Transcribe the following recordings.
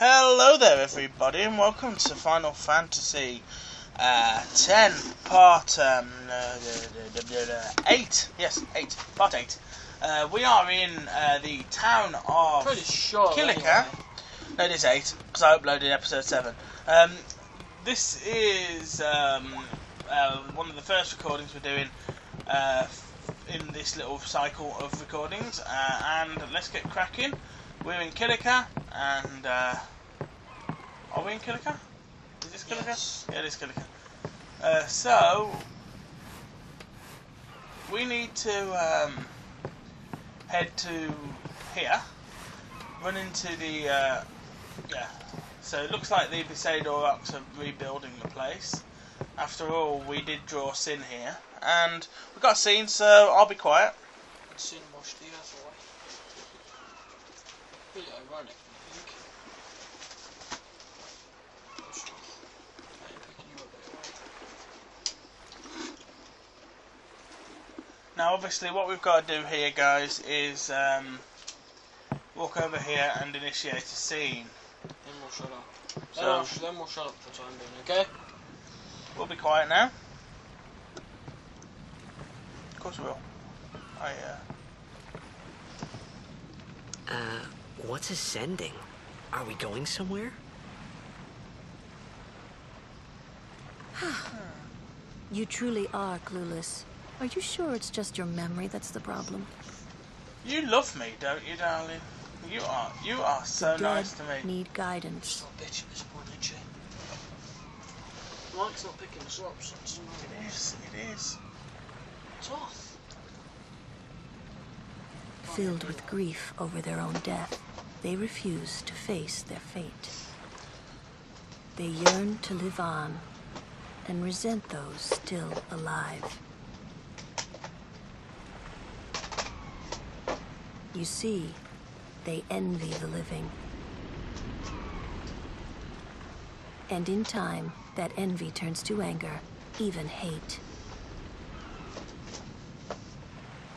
Hello there everybody and welcome to Final Fantasy 10 part 8. We are in the town of Kilika. No, it is 8 because I uploaded episode 7. This is one of the first recordings we're doing in this little cycle of recordings, and let's get cracking. We're in Kilika, and are we in Kilika? Is this Kilika? Yes. Yeah, it is Kilika. So we need to head to here, run into the yeah. So it looks like the Bisaydor Aurochs are rebuilding the place. After all, we did draw Sin here, and we got Sin, so I'll be quiet. Sin washed the earth away. Pretty ironic, I think. I'm sure. I ain't picking you up there, right? Now, obviously, what we've got to do here, guys, is walk over here and initiate a scene. Then we'll shut up. So then we'll shut up for the time being, okay? We'll be quiet now. Of course we will. What's ascending? Are we going somewhere? You truly are clueless. Are you sure it's just your memory that's the problem? You love me, don't you, darling? You are so nice to me. Need guidance. Stop bitching this point, did you? Mike's not picking us up, so it's annoying. It is. It's off. Filled with grief over their own death, they refuse to face their fate. They yearn to live on, and resent those still alive. You see, they envy the living. And in time, that envy turns to anger, even hate.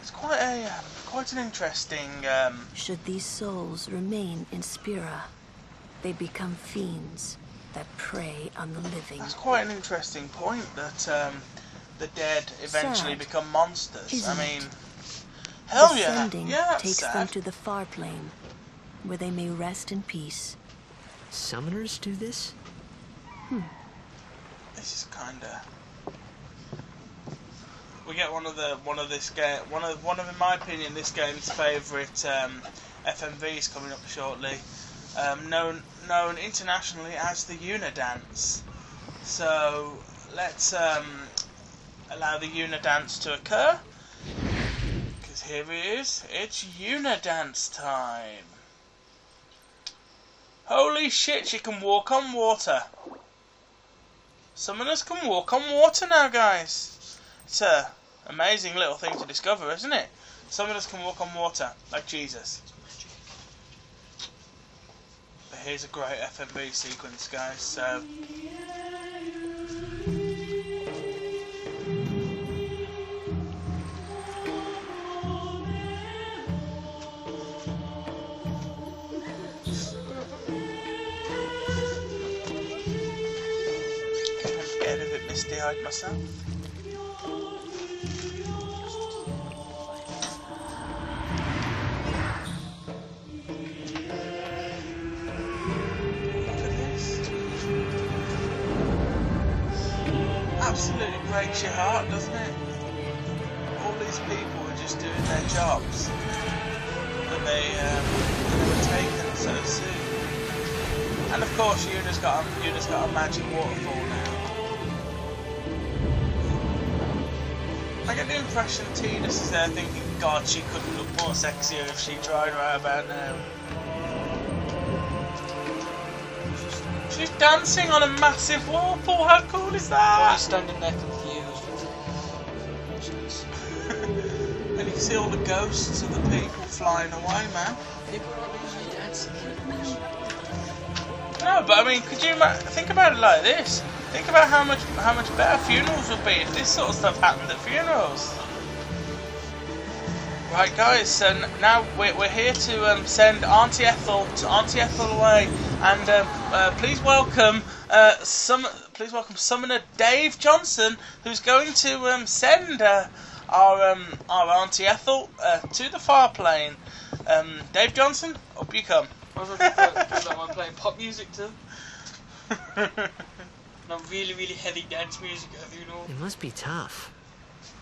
It's quite an interesting... Should these souls remain in Spira, they become fiends that prey on the living. That's quite an interesting point, that the dead eventually become monsters. Hell yeah! Ascending takes them to the Farplane, where they may rest in peace. Summoners do this? This is kinda. We get one of in my opinion this game's favourite FMVs coming up shortly, known internationally as the Yuna dance. So let's allow the Yuna dance to occur. Because here it is. It's Yuna dance time. Holy shit! She can walk on water. Summoners can walk on water now, guys. It's an amazing little thing to discover, isn't it? Summoners can walk on water, like Jesus. But here's a great FMV sequence, guys, so... misty-eyed myself. Look at this. Absolutely breaks your heart, doesn't it? All these people are just doing their jobs, and they were taken so soon. And of course, Yuna's got a magic waterfall now. I get the impression Tidus is there thinking, God, she couldn't look more sexier if she tried right about now. She's dancing on a massive waterfall, how cool is that? He's standing there confused. And you see all the ghosts of the people flying away, man. People are usually dancing. No, but I mean, could you think about it like this? Think about how much better funerals would be if this sort of stuff happened at funerals. Right guys, and now we're here to send Auntie Ethel away, and please welcome Summoner Dave Johnson, who's going to send our Auntie Ethel to the Farplane. Dave Johnson, up you come. I'm playing pop music too. Not really heavy dance music, you know. It must be tough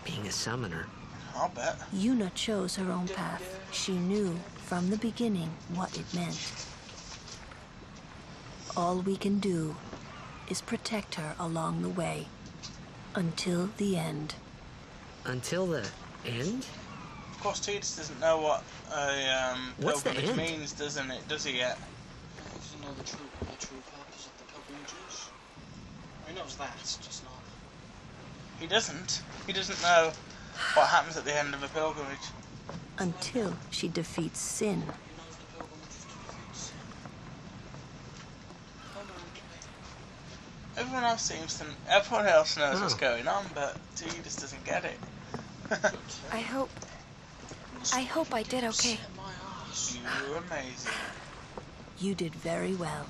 being a summoner. I'll bet. Yuna chose her own path. She knew from the beginning what it meant. All we can do is protect her along the way. Until the end. Until the end? Of course, Tidus doesn't know what a pilgrimage means, doesn't it? Does he yet? He doesn't know the true purpose of the pilgrimages. He knows that, just not. He doesn't. He doesn't know what happens at the end of a pilgrimage. Until she defeats Sin. Everyone else seems to... Everyone else knows what's going on, but Tidus doesn't get it. I hope I did okay. You were amazing. You did very well.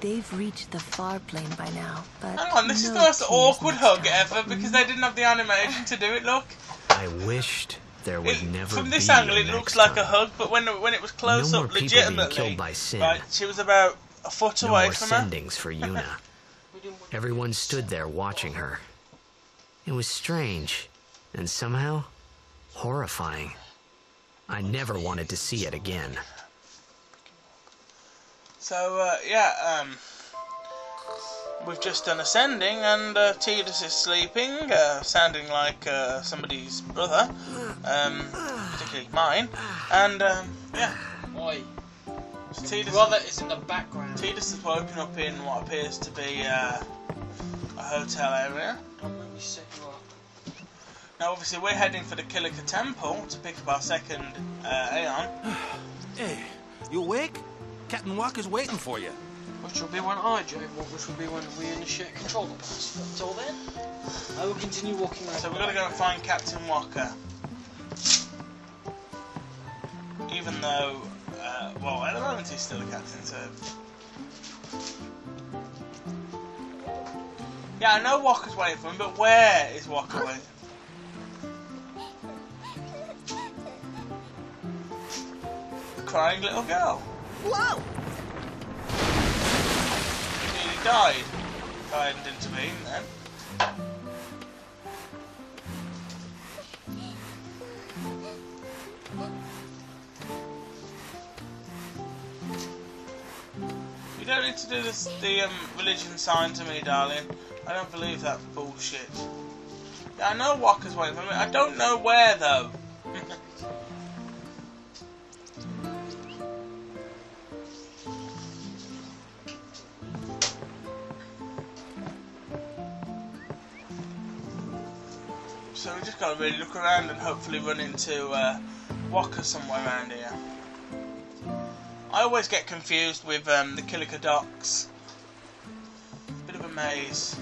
They've reached the far plane by now, but... Hang on, this is the most awkward hug ever, because they didn't have the animation to do it, look. I wished there would never be. From this angle, it looks like a hug, but when it was close up, legitimately, right, she was about a foot away from her. No more sendings for Yuna. Everyone stood there watching her. It was strange, and somehow, horrifying. I never wanted to see it again. So, we've just done a sending, and Tidus is sleeping, sounding like somebody's brother, particularly mine, and, yeah. Oi. Tidus' brother is in the background. Tidus has woken up in what appears to be a hotel area. Don't make me set you up. Now, obviously, we're heading for the Kilika Temple to pick up our second Aeon. Hey, you awake? Captain Waka's waiting for you. Which will be when we initiate control of us. But until then, I will continue walking around. So we've got to go and find Captain Waka. Even though, well, at the moment he's still the captain, so... Yeah, I know Waka's waiting for him, but where is Waka waiting? Crying little girl. Whoa! He died. Died and intervened then. You don't need to do this, the religion sign to me, darling. I don't believe that bullshit. Yeah, I know Waka's waiting for me. I don't know where though. So we just gotta really look around and hopefully run into Waka somewhere around here. I always get confused with the Kilika docks. Bit of a maze.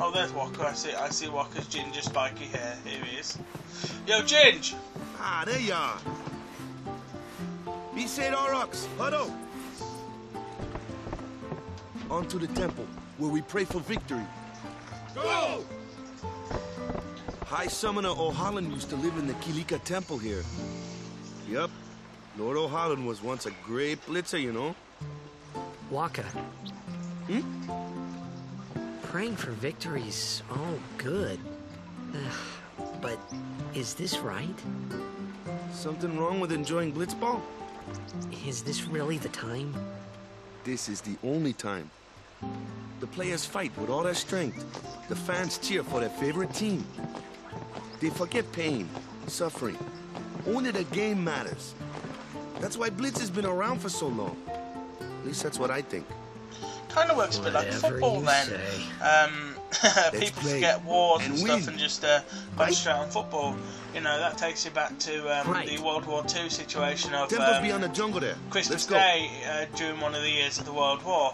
Oh, there's Waka. I see Waka's ginger spiky hair. Here he is. Yo, Ginge! Ah, there you are. Bisaydor Aurochs, huddle. On to the temple, where we pray for victory. Go! High Summoner O'Halloran used to live in the Kilika Temple here. Yup. Lord O'Halloran was once a great blitzer, you know. Waka. Praying for victory's all good. But is this right? Something wrong with enjoying Blitzball? Is this really the time? This is the only time. The players fight with all their strength. The fans cheer for their favorite team. They forget pain, suffering. Only the game matters. That's why Blitz has been around for so long. At least that's what I think. Kind of works a bit like football then. People forget wars and stuff and just concentrate on football. You know, that takes you back to the World War II situation of Christmas Day during one of the years of the World War.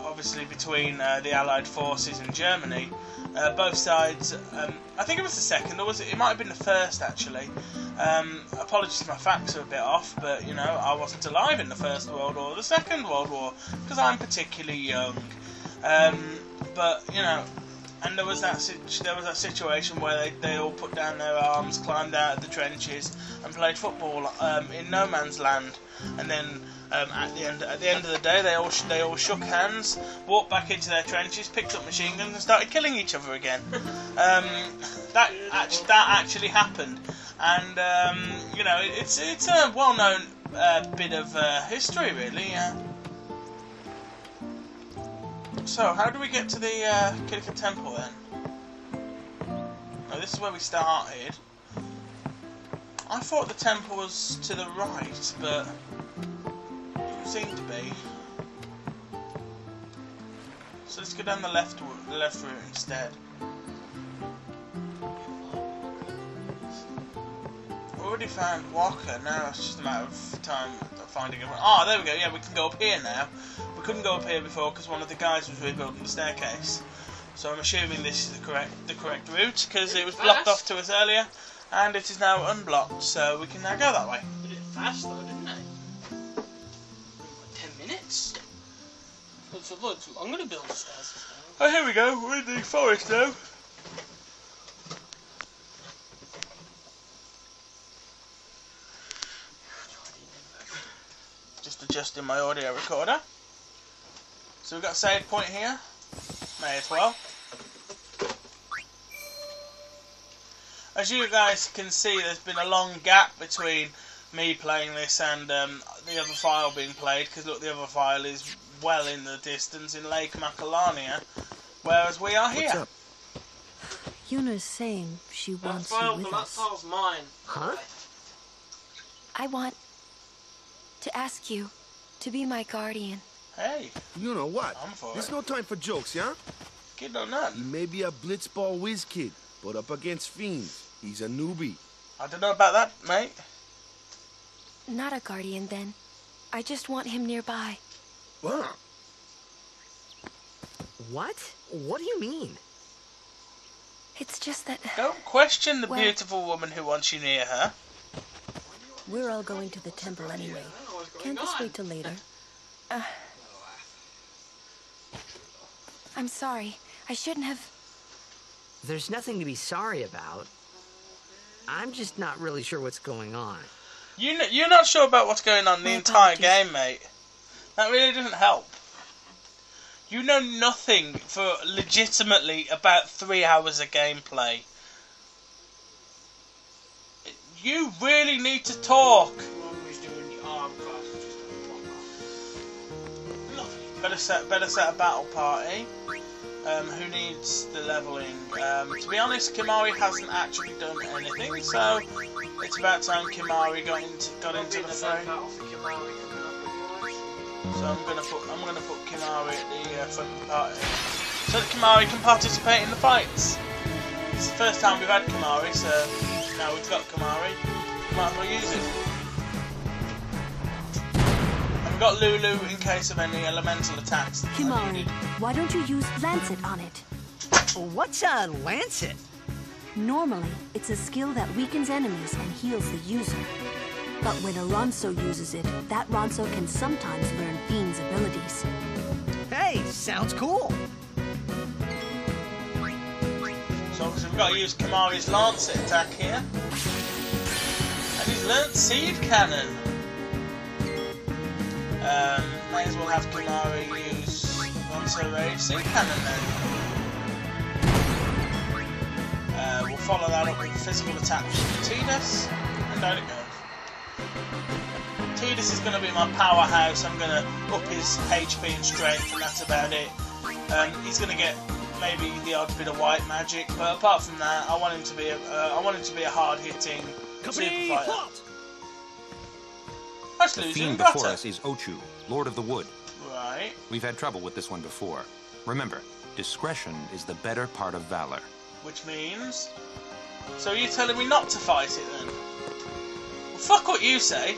obviously between the Allied forces and Germany. Both sides, I think it was the second, or was it? It might have been the first, actually. Apologies if my facts are a bit off, but, you know, I wasn't alive in the First World War or the Second World War, because I'm particularly young. But, you know, and there was that situation where they all put down their arms, climbed out of the trenches, and played football in no man's land. And then at the end of the day, they all shook hands, walked back into their trenches, picked up machine guns, and started killing each other again. That actually happened, and you know, it's a well-known bit of history, really. So, how do we get to the Kilika Temple then? Oh, this is where we started. I thought the temple was to the right, but it didn't seem to be. So let's go down the left route instead. We already found Waka. Now it's just a matter of time finding him. Ah, there we go. Yeah, we can go up here now. We couldn't go up here before because one of the guys was rebuilding the staircase. So I'm assuming this is the correct route because it was blocked off to us earlier. And it is now unblocked, so we can now go that way. Did it fast though, didn't it? 10 minutes? That's a lot too long to build the stairs. Oh, here we go. We're in the forest now. Just adjusting my audio recorder. So we've got a save point here. May as well. As you guys can see, there's been a long gap between me playing this and the other file being played, because look, the other file is well in the distance in Lake Makalania, whereas we are here. Yuna's saying she wants you with us. That file's mine. Huh? I want to ask you to be my guardian. Hey. You know what? I'm for There's it. No time for jokes, yeah? Kid or not. You may be a Blitzball whiz kid, but up against fiends. He's a newbie. I don't know about that, mate. Not a guardian, then. I just want him nearby. What? What? What do you mean? It's just that... Don't question the beautiful woman who wants you near her. We're all going to the temple anyway. Can't this wait till later? I'm sorry. I shouldn't have... There's nothing to be sorry about. I'm just not really sure what's going on. You're not sure about what's going on the entire game, mate. That really doesn't help. You know nothing for legitimately about 3 hours of gameplay. You really need to talk. Better set a battle party. Who needs the leveling? To be honest, Kimahri hasn't actually done anything, so it's about time Kimahri got into the fray. So I'm gonna put Kimahri at the front of the party, so that Kimahri can participate in the fights. It's the first time we've had Kimahri, so now we've got Kimahri. Might as well use it. And we've got Lulu in case of any elemental attacks. Kimahri, why don't you use Lancet on it? What's a Lancet? Normally, it's a skill that weakens enemies and heals the user. But when a Ronso uses it, that Ronso can sometimes learn Fiend's abilities. Hey, sounds cool! So we've got to use Kimahri's Lancet attack here. And he's learnt Seed Cannon. Might as well have Kimahri use Ronso Rage Seed Cannon then. We'll follow that up with a physical attack from Tidus, and down it goes. Tidus is going to be my powerhouse. I'm going to up his HP and strength, and that's about it. He's going to get maybe the odd bit of white magic, but apart from that, I want him to be a hard-hitting super fighter. That's the fiend before us is Ochu, Lord of the Wood. Right. We've had trouble with this one before. Remember, discretion is the better part of valor. Which means... So you're telling me not to fight it then? Well, fuck what you say.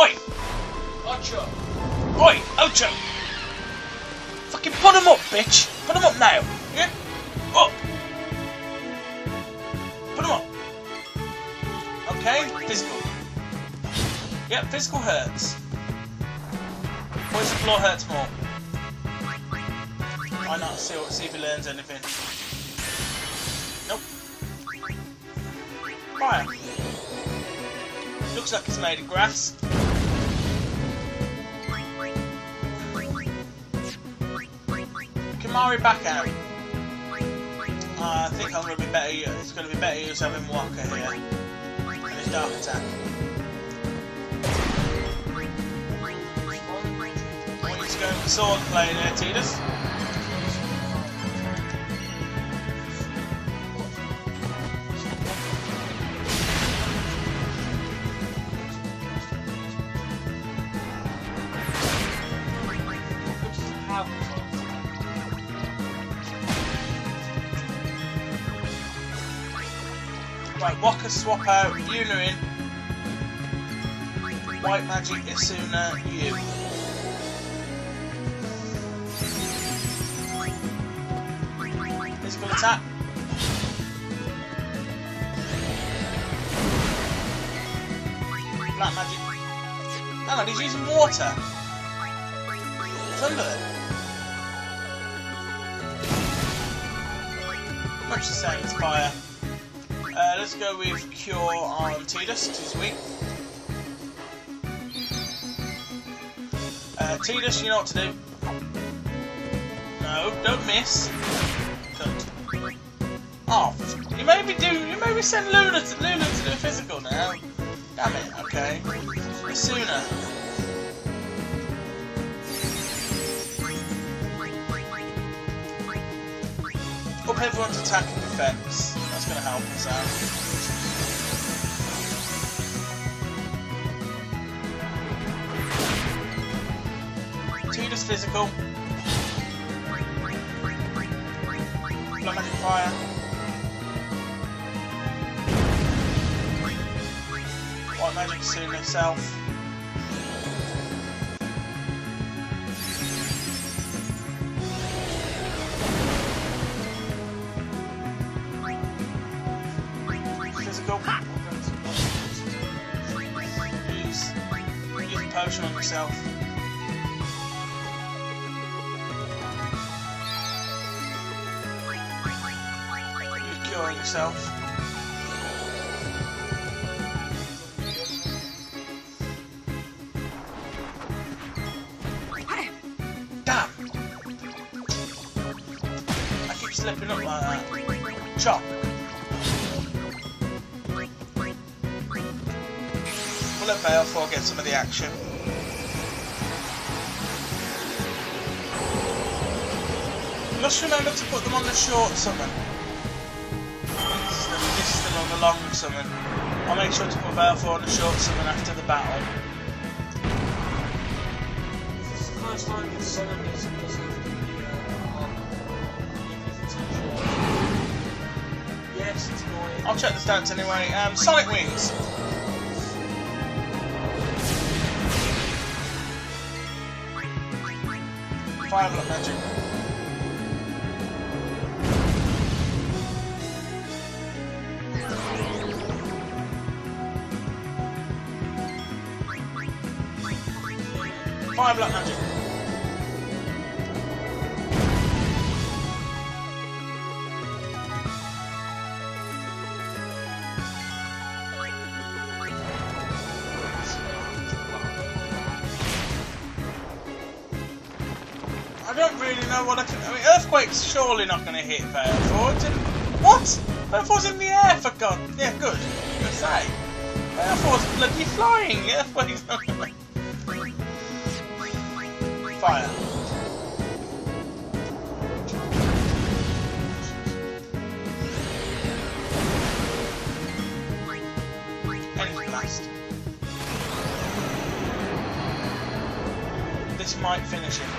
Oi! Ocho. Right, Ocho. Fucking put him up, bitch. Put him up now. Yeah? Up. Put him up. Okay, physical. Yep, physical hurts. Poison floor hurts more. Why not? See if he learns anything. Nope. Fire. Looks like it's made of grass. Kimahri back out. I think I'm gonna be better. It's gonna be better using having Waka here. And his dark attack. He's going for sword play there, Tidus. Right, Waka swap out, Yuna in. White magic, Isuna, you. Physical attack. Black magic. Hang on, he's using water. It's under it. Much the same as fire. Let's go with Cure on Tidus, who's weak. Tidus, you know what to do. No, don't miss. Good. Oh, you made me send Lulu to do physical now. Damn it, okay. Sooner. Up everyone's attack and defense. That's going to help us out. Tidus physical. Black magic fire. White magic soon itself. Use a potion on yourself. Use cure on yourself. Damn! I keep slipping up like that. Chop! Before I get some of the action. Must remember to put them on the short summon. This is them on the long summon. I'll make sure to put Valefor on the short summon after the battle. This is the first time you've summoned it, it doesn't have to be on. Yes, it's annoying. I'll check the stats anyway. Sonic Wings! Fire block magic. Fire block magic. I don't really know what I can. I mean, Earthquake's surely not going to hit Valefor. What? Valefor's in the air, for God. Yeah, good. Good save. Valefor's bloody flying. Earthquake's not going to. Fire. Energy blast. This might finish him.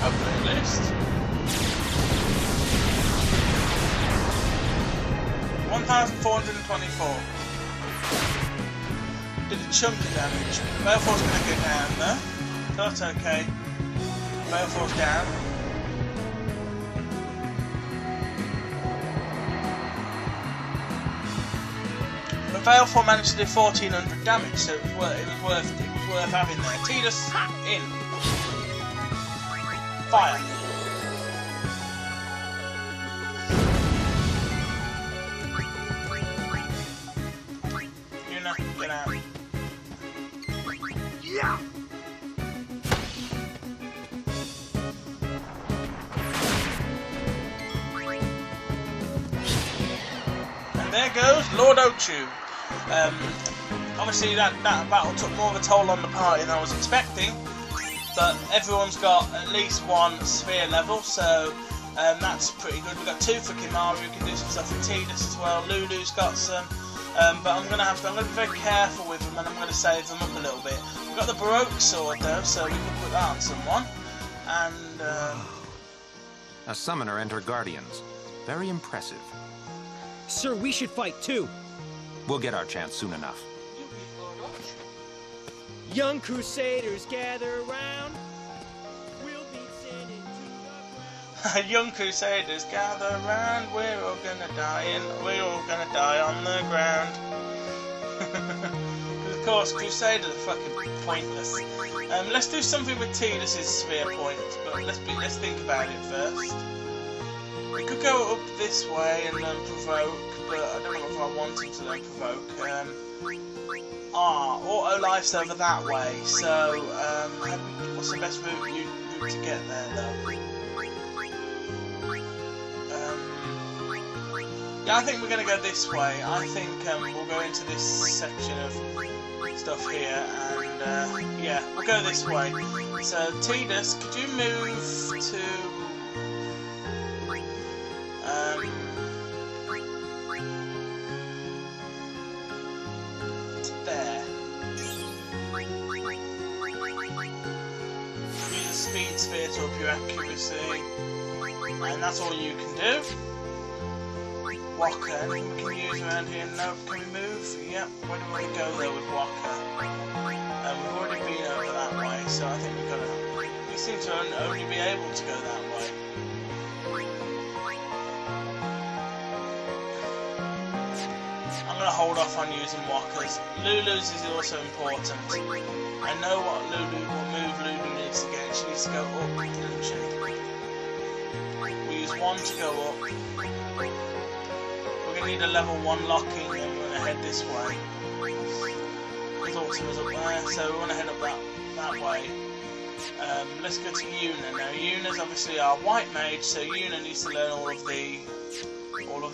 Hopefully at least. 1,424. Did a chunk of damage. Valefor's gonna go down there. That's okay. Valefor's down. But Valefor managed to do 1,400 damage, so it was worth having there. Tidus in. Fire. Ochu. Obviously that battle took more of a toll on the party than I was expecting, but everyone's got at least one sphere level, so that's pretty good. We've got two for Kimahri, who can do some stuff for Tidus as well. Lulu's got some, but I'm gonna be very careful with them, and I'm gonna save them up a little bit. We've got the Baroque Sword though, so we can put that on someone. And a summoner and her guardians. Very impressive. Sir, we should fight too. We'll get our chance soon enough. Young Crusaders, gather round. We'll be sending to the Young Crusaders, gather round. We're all gonna die, and we're all gonna die on the ground. Of course, Crusaders are fucking pointless. Let's do something with Tidus's sphere points, but let's think about it first. We could go up this way and then provoke, but I don't know if I wanted to then provoke. Auto life's over that way, so what's the best route to get there though? Yeah, I think we're going to go this way. I think we'll go into this section of stuff here, and yeah, we'll go this way. So Tidus, could you move to... there. Speed sphere to up your accuracy. And that's all you can do. Waka, anything we can use around here? No, can we move? Yep, where do we want to go there with Waka? We've already been over that way, so I think we've got to... We seem to only be able to go that way. Hold off on using walkers. Lulu's is also important. I know what move Lulu needs to get. She needs to go up, doesn't she? We use one to go up. We're gonna need a level 1 locking, and we're gonna head this way. There's also was up there, so we wanna head up that way. Let's go to Yuna now. Yuna's obviously our white mage, so Yuna needs to learn all of the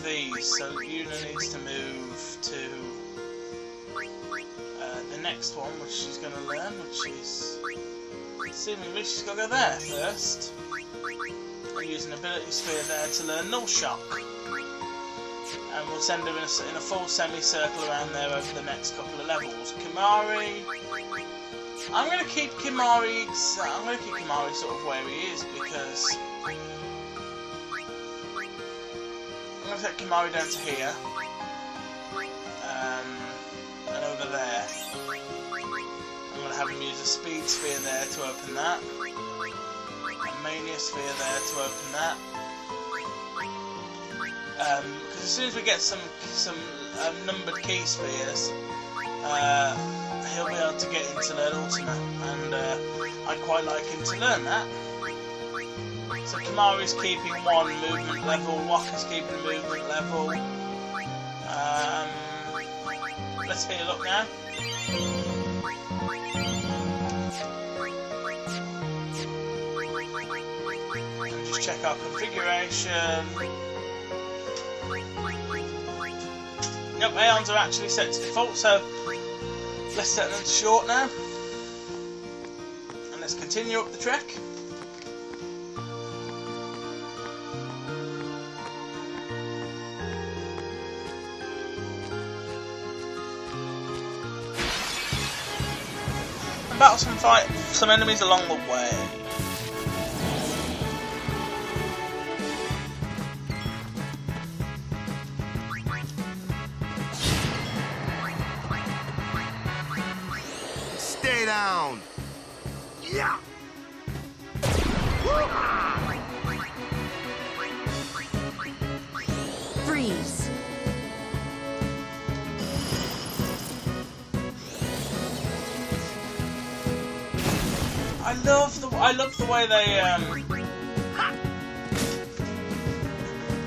these, so Yuna needs to move to the next one, which she's going to learn, which is seemingly she's got to go there first. We'll use an ability sphere there to learn Null Shock, and we'll send her in a full semicircle around there over the next couple of levels. Kimahri, I'm going to keep Kimahri sort of where he is, because I'm going to take Kimahri down to here, and over there. I'm going to have him use a speed sphere there to open that, a mania sphere there to open that, because as soon as we get some numbered key spheres, he'll be able to get him to learn Ultima, and I'd quite like him to learn that. So Kimahri's keeping one movement level, Waka's keeping a movement level. Let's heal up now. And just check our configuration. Yep, Aeons are actually set to default, so let's set them to short now. And let's continue up the trek. Battle some fight some enemies along the way. Stay down! Yeah! Freeze! I love the way they yeah,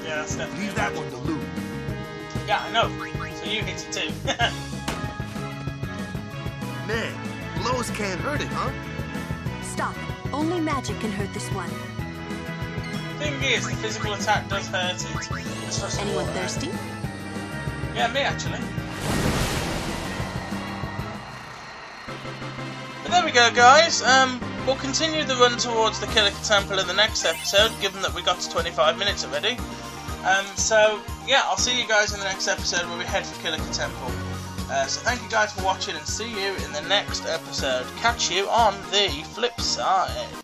that's definitely. Leave that one to Lulu. Yeah, I know. So you hit it too. Man, blows can't hurt it, huh? Stop. Only magic can hurt this one. Thing is, the physical attack does hurt it. Anyone thirsty? Yeah, me actually. But there we go, guys. We'll continue the run towards the Kilika Temple in the next episode, given that we got to 25 minutes already. So, yeah, I'll see you guys in the next episode where we head for Kilika Temple. So thank you guys for watching and see you in the next episode. Catch you on the flip side.